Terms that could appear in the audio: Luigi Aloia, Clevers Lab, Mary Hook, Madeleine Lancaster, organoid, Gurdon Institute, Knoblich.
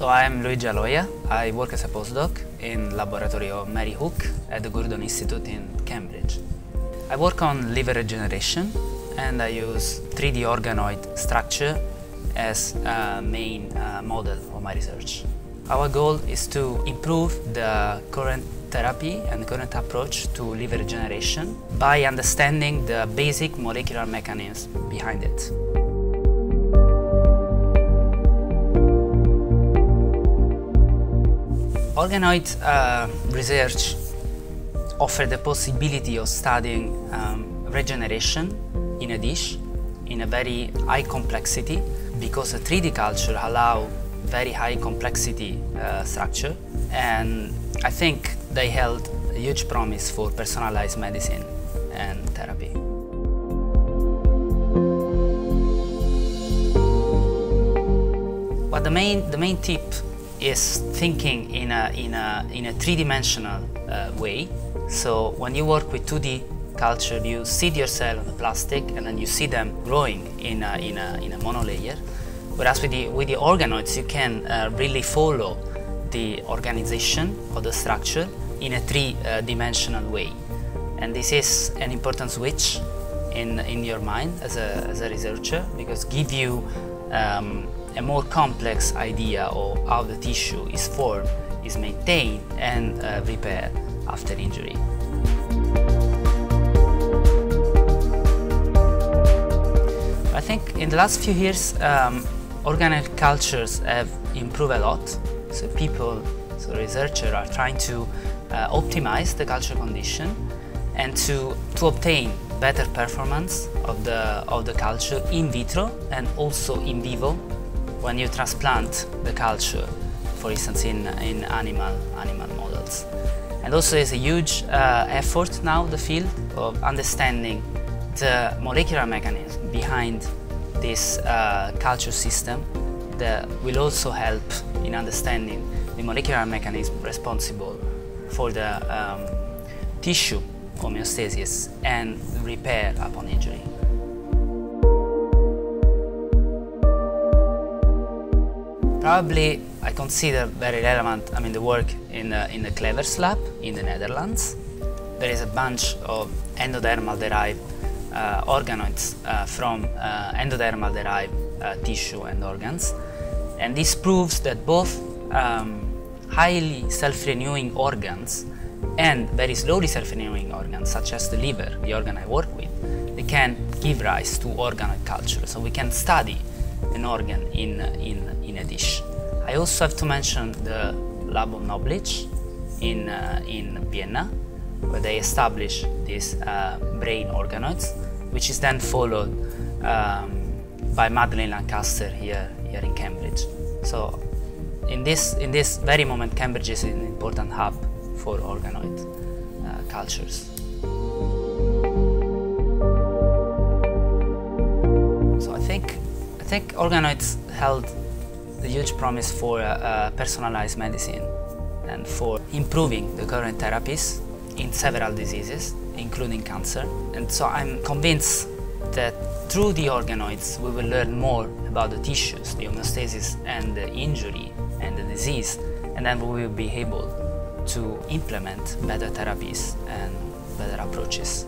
So I'm Luigi Aloia. I work as a postdoc in laboratory of Mary Hook at the Gurdon Institute in Cambridge. I work on liver regeneration and I use 3D organoid structure as a main model of my research. Our goal is to improve the current therapy and the current approach to liver regeneration by understanding the basic molecular mechanisms behind it. Organoid research offers the possibility of studying regeneration in a dish in a very high complexity, because a 3D culture allows very high complexity structure, and I think they held a huge promise for personalized medicine and therapy. But the main tip is thinking in a three-dimensional way. So when you work with 2D culture, you seed your cell on the plastic and then you see them growing in a monolayer. Whereas with the organoids, you can really follow the organization of the structure in a three-dimensional way. And this is an important switch in your mind as a researcher, because give you a more complex idea of how the tissue is formed, is maintained and repaired after injury. I think in the last few years organoid cultures have improved a lot, so researchers are trying to optimize the culture condition and to obtain better performance of the culture in vitro and also in vivo when you transplant the culture, for instance, in animal models. And also there's a huge effort now in the field of understanding the molecular mechanism behind this culture system that will also help in understanding the molecular mechanism responsible for the tissue homeostasis and repair upon injury. Probably I consider very relevant, I mean, the work in the Clevers Lab in the Netherlands. There is a bunch of endodermal-derived organoids from endodermal-derived tissue and organs. And this proves that both highly self-renewing organs and very slowly self-renewing organs, such as the liver, the organ I work with, they can give rise to organoid culture. So we can study an organ in a dish. I also have to mention the lab of Knoblich in Vienna, where they establish these brain organoids, which is then followed by Madeleine Lancaster here in Cambridge. So in this very moment, Cambridge is an important hub for organoid cultures. So I think organoids held a huge promise for personalized medicine and for improving the current therapies in several diseases, including cancer. And so I'm convinced that through the organoids we will learn more about the tissues, the homeostasis and the injury and the disease, and then we will be able to implement better therapies and better approaches.